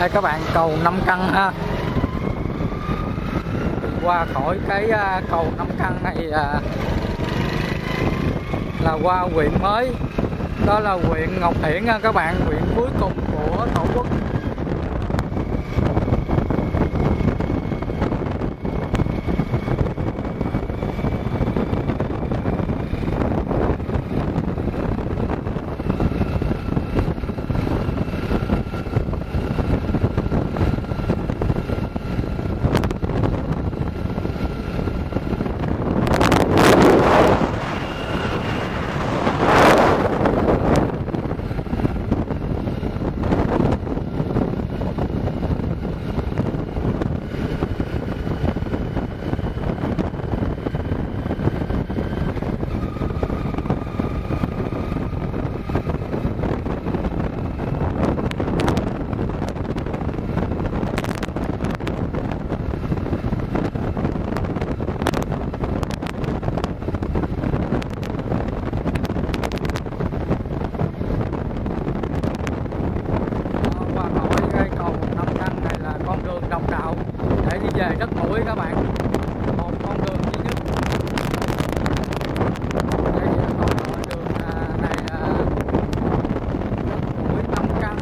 Đây các bạn, cầu Nam Căn ha. Qua khỏi cái cầu Nam Căn này là qua huyện mới, đó là huyện Ngọc Hiển nha các bạn, huyện cuối cùng của Tổ quốc.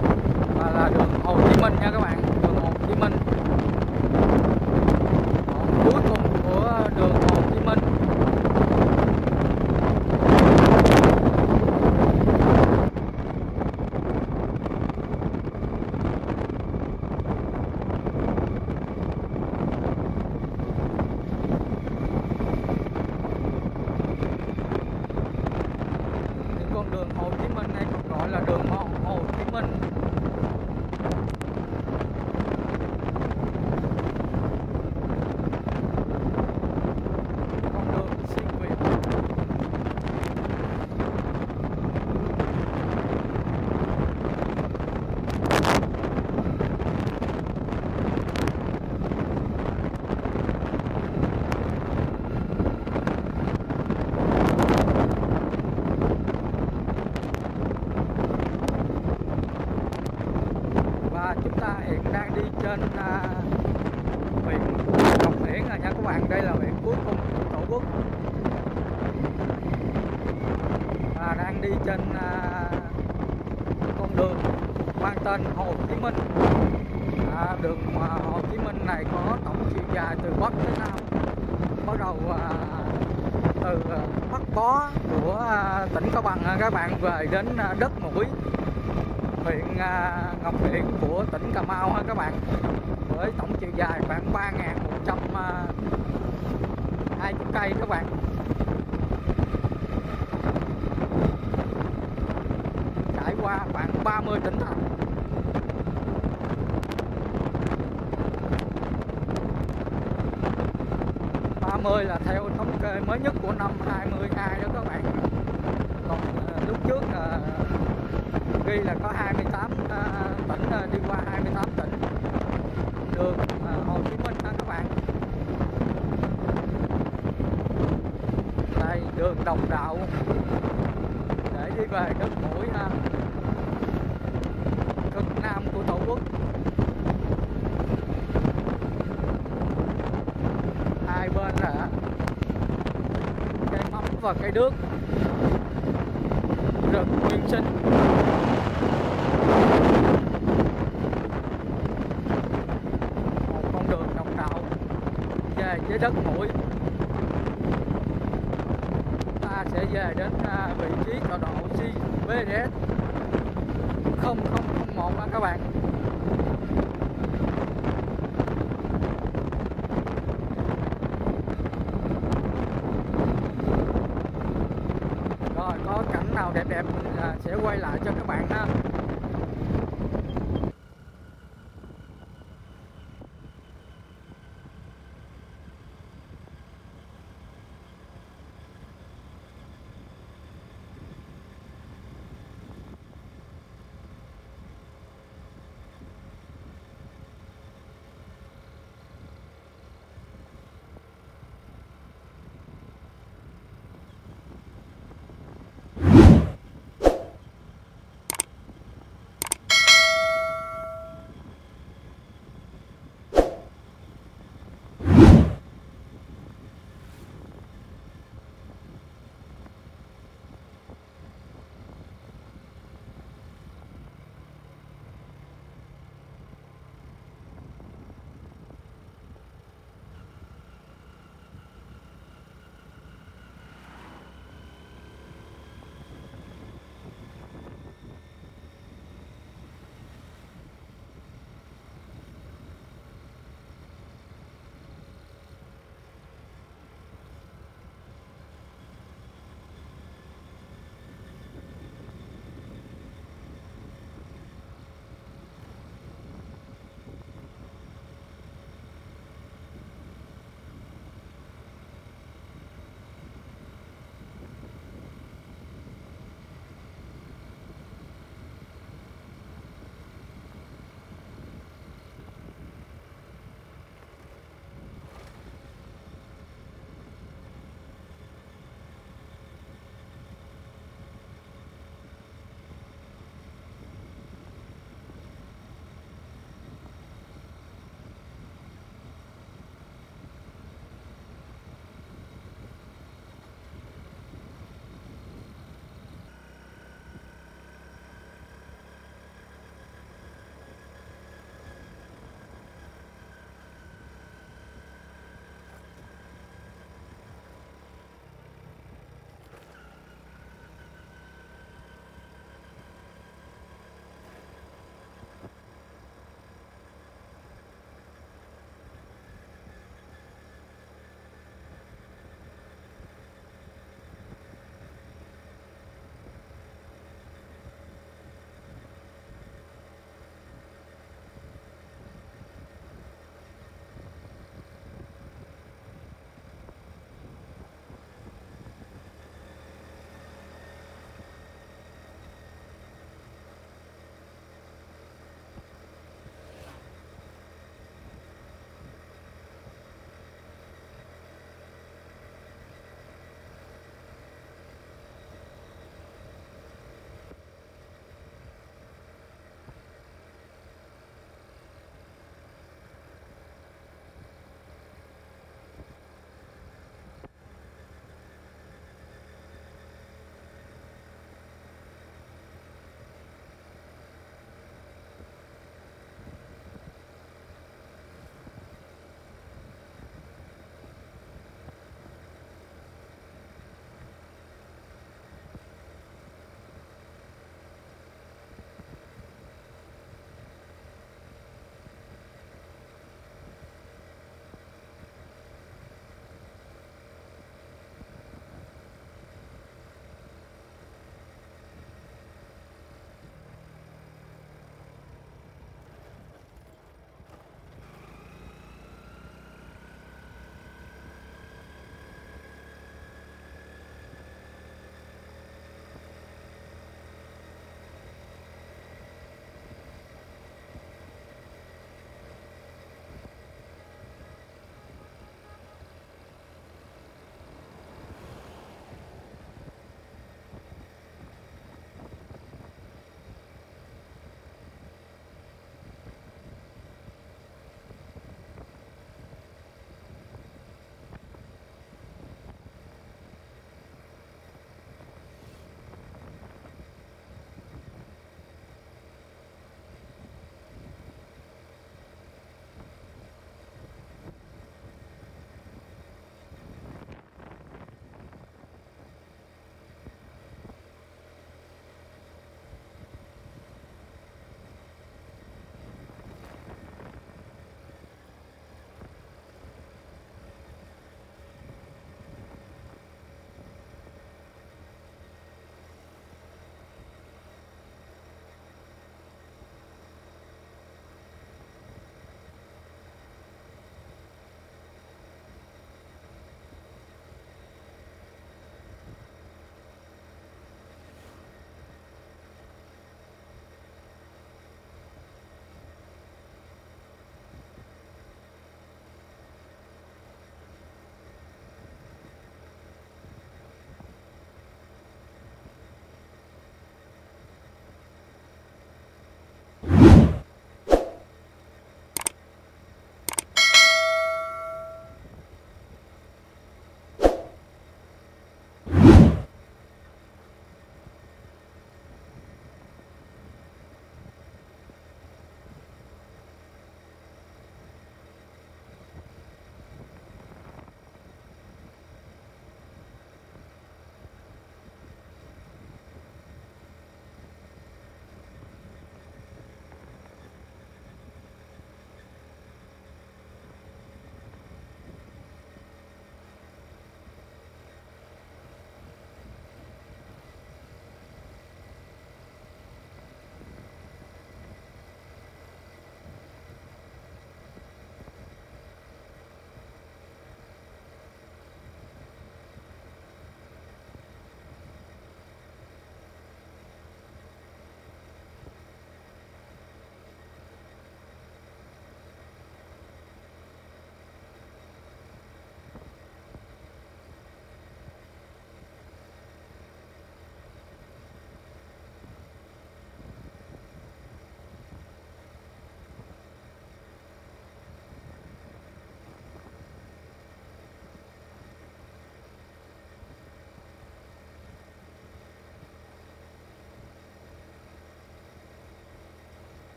Đường Hồ Chí Minh hay còn gọi là đường Hồ Chí Minh. Đang đi trên con đường mang tên Hồ Chí Minh. Đường Hồ Chí Minh này có tổng chiều dài từ Bắc tới Nam, bắt đầu từ Bắc Bó của tỉnh Cao Bằng các bạn, về đến Đất Mũi, huyện Ngọc Hiển của tỉnh Cà Mau ha các bạn, với tổng chiều dài khoảng 3.120 cây các bạn. Qua khoảng 30 tỉnh thành. Là theo thống kê mới nhất của năm 2022 đó các bạn. Còn lúc trước ghi là có 28 tỉnh, đi qua 28 tỉnh. Đường Hồ Chí Minh đó các bạn. Đây đường Đồng Đạo để đi về Đất Mũi ha. Cực Nam của Tổ quốc. Hai bên là cây mắm và cây đước, rừng nguyên sinh. Một con đường độc đạo về với Đất Mũi. Ta sẽ về đến vị trí tọa độ GPS 0001 các bạn. Rồi có cảnh nào đẹp đẹp mình sẽ quay lại cho các bạn ha.